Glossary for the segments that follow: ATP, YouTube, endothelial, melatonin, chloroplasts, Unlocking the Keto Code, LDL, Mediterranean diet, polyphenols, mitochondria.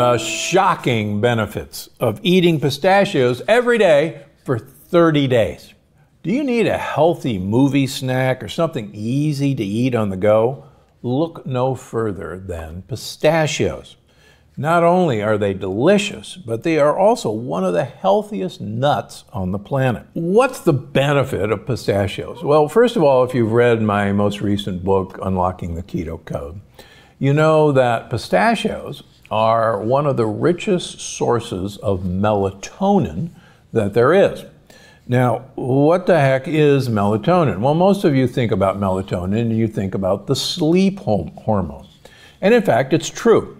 the shocking benefits of eating pistachios every day for 30 days. Do you need a healthy movie snack or something easy to eat on the go? Look no further than pistachios. Not only are they delicious, but they are also one of the healthiest nuts on the planet. What's the benefit of pistachios? Well, first of all, if you've read my most recent book, Unlocking the Keto Code, you know that pistachios are one of the richest sources of melatonin that there is. Now, what the heck is melatonin? Well, most of you think about melatonin and you think about the sleep hormone. And in fact, it's true.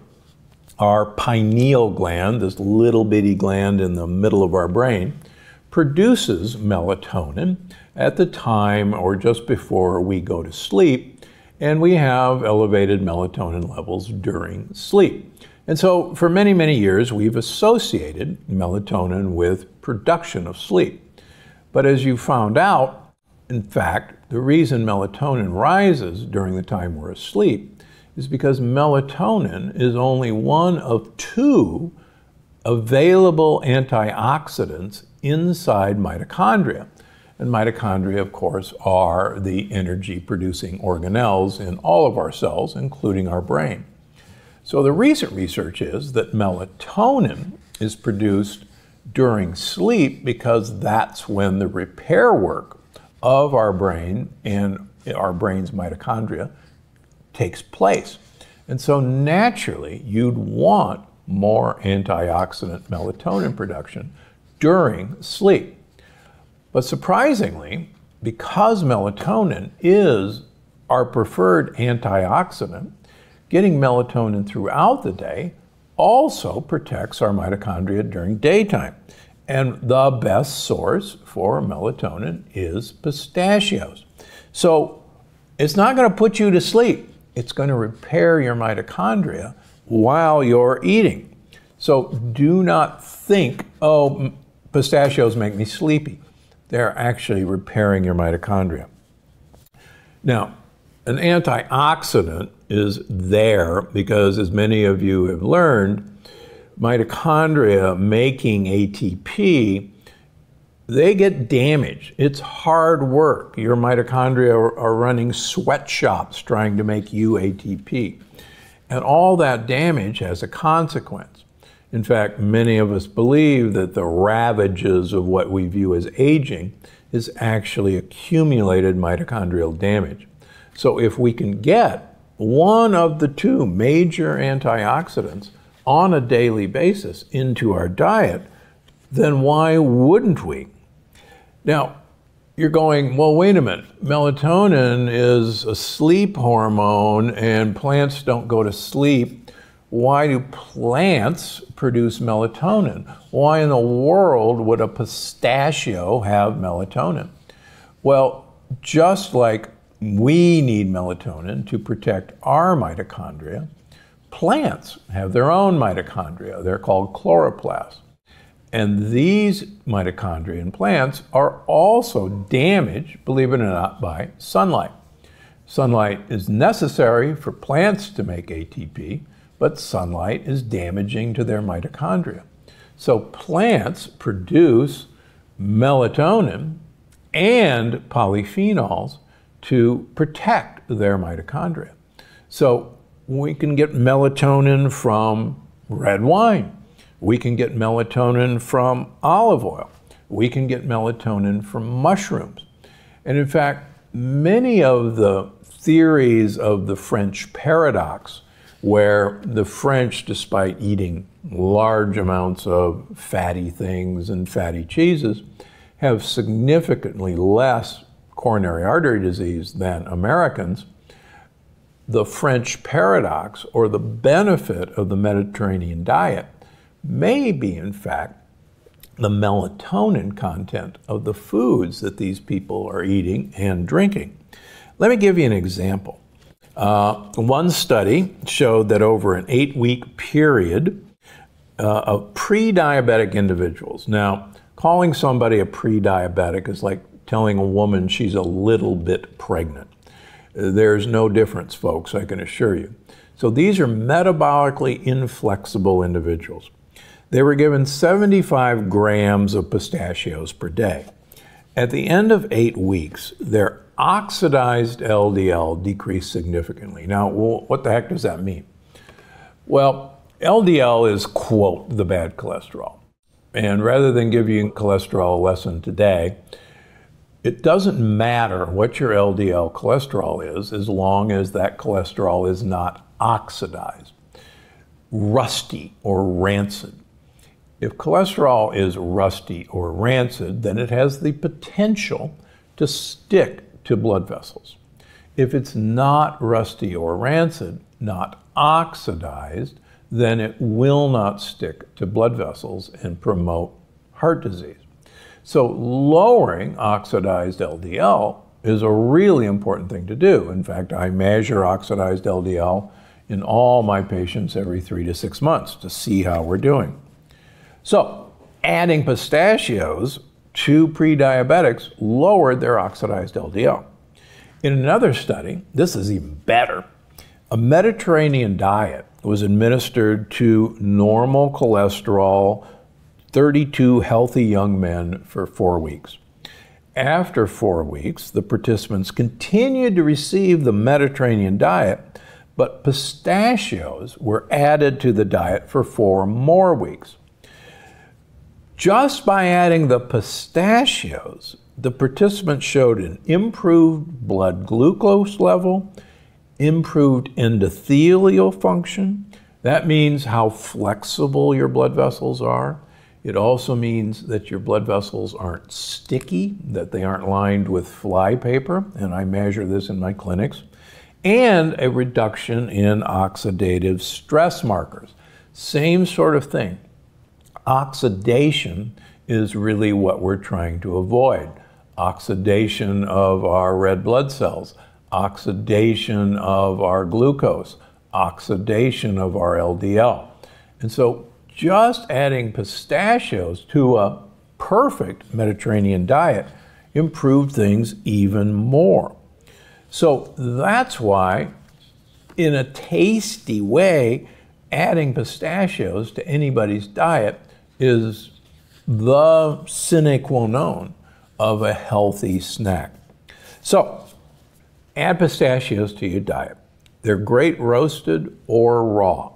Our pineal gland, this little bitty gland in the middle of our brain, produces melatonin at the time or just before we go to sleep, and we have elevated melatonin levels during sleep. And so for many, many years, we've associated melatonin with production of sleep. But as you found out, in fact, the reason melatonin rises during the time we're asleep is because melatonin is only one of two available antioxidants inside mitochondria. And mitochondria, of course, are the energy-producing organelles in all of our cells, including our brain. So the recent research is that melatonin is produced during sleep because that's when the repair work of our brain and our brain's mitochondria takes place. And so naturally, you'd want more antioxidant melatonin production during sleep. But surprisingly, because melatonin is our preferred antioxidant, getting melatonin throughout the day also protects our mitochondria during daytime. And the best source for melatonin is pistachios. So it's not going to put you to sleep. It's going to repair your mitochondria while you're eating. So do not think, oh, pistachios make me sleepy. They're actually repairing your mitochondria. Now, an antioxidant is there because, as many of you have learned, mitochondria making ATP, they get damaged. It's hard work. Your mitochondria are running sweatshops trying to make you ATP. And all that damage has a consequence. In fact, many of us believe that the ravages of what we view as aging is actually accumulated mitochondrial damage. So if we can get one of the two major antioxidants on a daily basis into our diet, then why wouldn't we? Now, you're going, well, wait a minute. Melatonin is a sleep hormone and plants don't go to sleep. Why do plants produce melatonin? Why in the world would a pistachio have melatonin? Well, just like we need melatonin to protect our mitochondria, plants have their own mitochondria. They're called chloroplasts. And these mitochondria in plants are also damaged, believe it or not, by sunlight. Sunlight is necessary for plants to make ATP, but sunlight is damaging to their mitochondria. So plants produce melatonin and polyphenols to protect their mitochondria. So we can get melatonin from red wine. We can get melatonin from olive oil. We can get melatonin from mushrooms. And in fact, many of the theories of the French paradox, where the French, despite eating large amounts of fatty things and fatty cheeses, have significantly less coronary artery disease than Americans, the French paradox, or the benefit of the Mediterranean diet, may be, in fact, the melatonin content of the foods that these people are eating and drinking. Let me give you an example. One study showed that over an 8-week period of pre-diabetic individuals. Now, calling somebody a pre-diabetic is like telling a woman she's a little bit pregnant. There's no difference, folks, I can assure you. So these are metabolically inflexible individuals. They were given 75 grams of pistachios per day. At the end of 8 weeks, their oxidized LDL decreased significantly. Now, what the heck does that mean? Well, LDL is, quote, the bad cholesterol. And rather than give you a cholesterol lesson today, it doesn't matter what your LDL cholesterol is as long as that cholesterol is not oxidized, rusty, or rancid. If cholesterol is rusty or rancid, then it has the potential to stick to blood vessels. If it's not rusty or rancid, not oxidized, then it will not stick to blood vessels and promote heart disease. So lowering oxidized LDL is a really important thing to do. In fact, I measure oxidized LDL in all my patients every 3 to 6 months to see how we're doing. So adding pistachios to pre-diabetics lowered their oxidized LDL. In another study, this is even better, a Mediterranean diet was administered to normal cholesterol 32 healthy young men for 4 weeks. After 4 weeks, the participants continued to receive the Mediterranean diet, but pistachios were added to the diet for 4 more weeks. Just by adding the pistachios, the participants showed an improved blood glucose level, improved endothelial function. That means how flexible your blood vessels are. It also means that your blood vessels aren't sticky, that they aren't lined with flypaper, and I measure this in my clinics, and a reduction in oxidative stress markers. Same sort of thing. Oxidation is really what we're trying to avoid. Oxidation of our red blood cells, oxidation of our glucose, oxidation of our LDL. And so just adding pistachios to a perfect Mediterranean diet improved things even more. So that's why, in a tasty way, adding pistachios to anybody's diet is the sine qua non of a healthy snack. So add pistachios to your diet. They're great roasted or raw.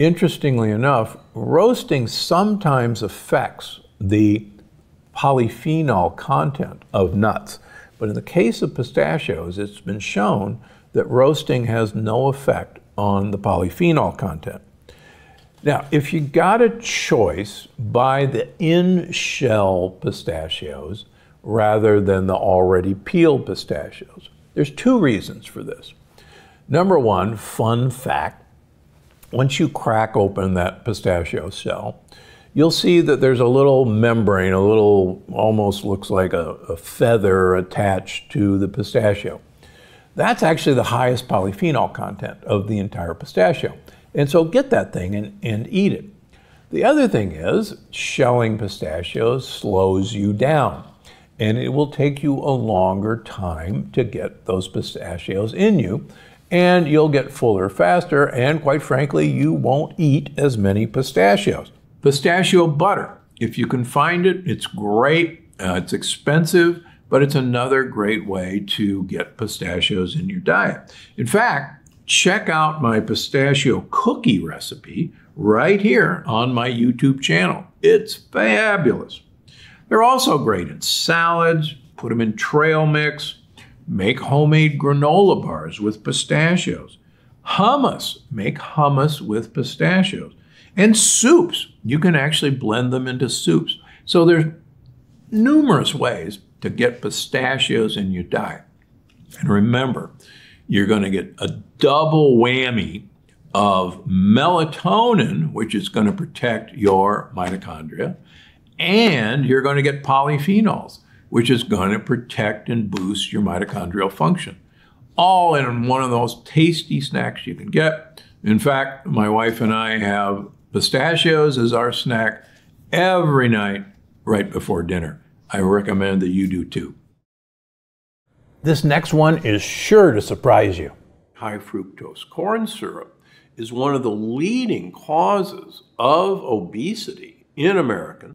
Interestingly enough, roasting sometimes affects the polyphenol content of nuts. But in the case of pistachios, it's been shown that roasting has no effect on the polyphenol content. Now, if you got a choice, buy the in-shell pistachios rather than the already peeled pistachios. There's 2 reasons for this. Number one, fun fact, once you crack open that pistachio shell, you'll see that there's a little membrane, a little, almost looks like a feather attached to the pistachio. That's actually the highest polyphenol content of the entire pistachio. And so get that thing and eat it. The other thing is, shelling pistachios slows you down, and it will take you a longer time to get those pistachios in you, and you'll get fuller faster, and quite frankly, you won't eat as many pistachios. Pistachio butter, if you can find it, it's great, it's expensive, but it's another great way to get pistachios in your diet. In fact, check out my pistachio cookie recipe right here on my YouTube channel. It's fabulous. They're also great in salads, put them in trail mix, make homemade granola bars with pistachios, hummus, make hummus with pistachios, and soups. You can actually blend them into soups. So there's numerous ways to get pistachios in your diet. And remember, you're going to get a double whammy of melatonin, which is going to protect your mitochondria, and you're going to get polyphenols, which is going to protect and boost your mitochondrial function, all in one of those tasty snacks you can get. In fact, my wife and I have pistachios as our snack every night right before dinner. I recommend that you do too. This next one is sure to surprise you. High fructose corn syrup is one of the leading causes of obesity in Americans.